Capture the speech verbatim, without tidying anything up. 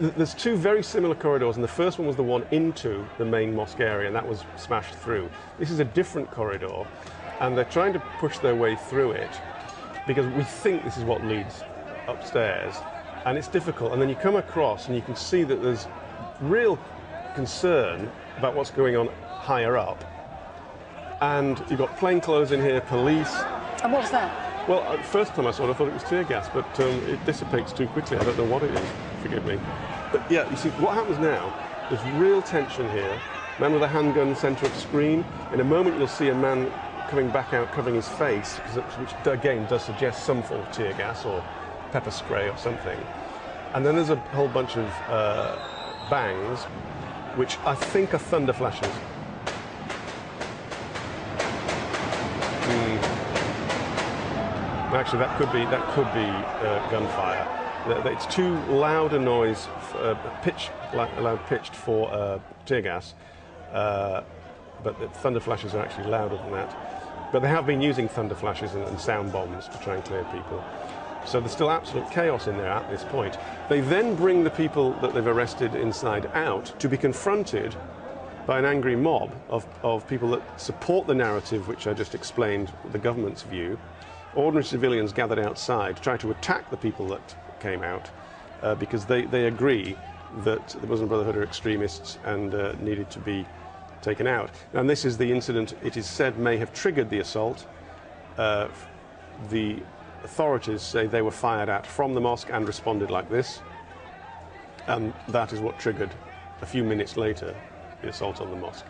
There's two very similar corridors, and the first one was the one into the main mosque area, and that was smashed through. This is a different corridor, and they're trying to push their way through it because we think this is what leads upstairs, and it's difficult. And then you come across and you can see that there's real concern about what's going on higher up. And you've got plainclothes in here, police. And what's that? Well, at first time I saw it, I thought it was tear gas, but um, it dissipates too quickly. I don't know what it is, forgive me. But yeah, you see, what happens now, there's real tension here. Man with a handgun, centre of screen. In a moment, you'll see a man coming back out, covering his face, which, again, does suggest some form of tear gas or pepper spray or something. And then there's a whole bunch of uh, bangs, which I think are thunder flashes. Actually, that could be that could be uh, gunfire. It's too loud a noise, uh, pitch loud pitched for uh, tear gas, uh, but the thunder flashes are actually louder than that. But they have been using thunder flashes and, and sound bombs to try and clear people. So there's still absolute chaos in there at this point. They then bring the people that they've arrested inside out to be confronted by an angry mob of, of people that support the narrative which I just explained, the government's view. Ordinary civilians gathered outside to try to attack the people that came out uh, because they, they agree that the Muslim Brotherhood are extremists and uh, needed to be taken out. And this is the incident it is said may have triggered the assault. Uh, the authorities say they were fired at from the mosque and responded like this. And that is what triggered, a few minutes later, the assault on the mosque.